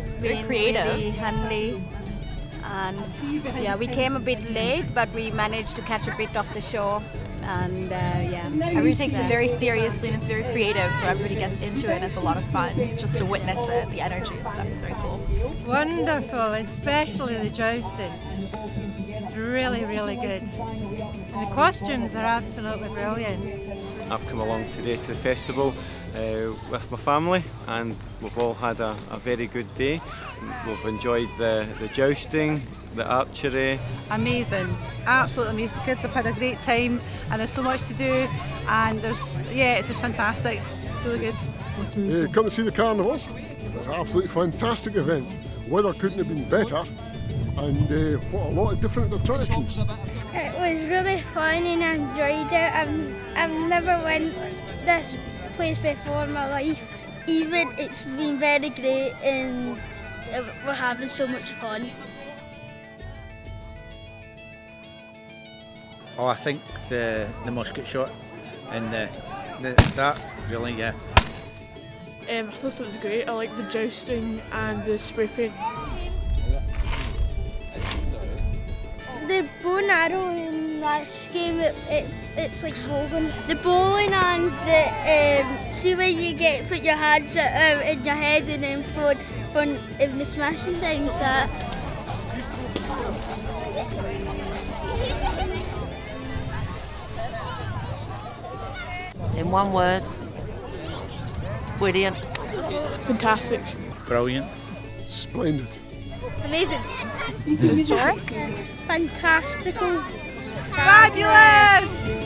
has been really handy. And yeah, we came a bit late, but we managed to catch a bit off the shore. And yeah, everybody takes it very seriously, and it's very creative, so everybody gets into it, and it's a lot of fun just to witness it, the energy and stuff. It's very cool. Wonderful, especially the jousting. It's really, really good. And the costumes are absolutely brilliant. I've come along today to the festival with my family, and we've all had a very good day. We've enjoyed the jousting, the archery. Amazing, absolutely amazing. The kids have had a great time, and there's so much to do, and it's just fantastic, really good. Come and see the carnival. It's an absolutely fantastic event. Weather couldn't have been better, and what a lot of different attractions. It was really fun, and I enjoyed it. I've never went this place before in my life. Even it's been very great, and we're having so much fun. Oh, I think the musket shot and that really, yeah. I thought it was great. I like the jousting and the spray paint. The bow and arrow in this game, it's like bowling. The bowling and the see when you get put your hands in your head and then throw in the smashing things. In one word, brilliant. Fantastic. Brilliant. Splendid. Amazing. Historic. Fantastical. Fabulous.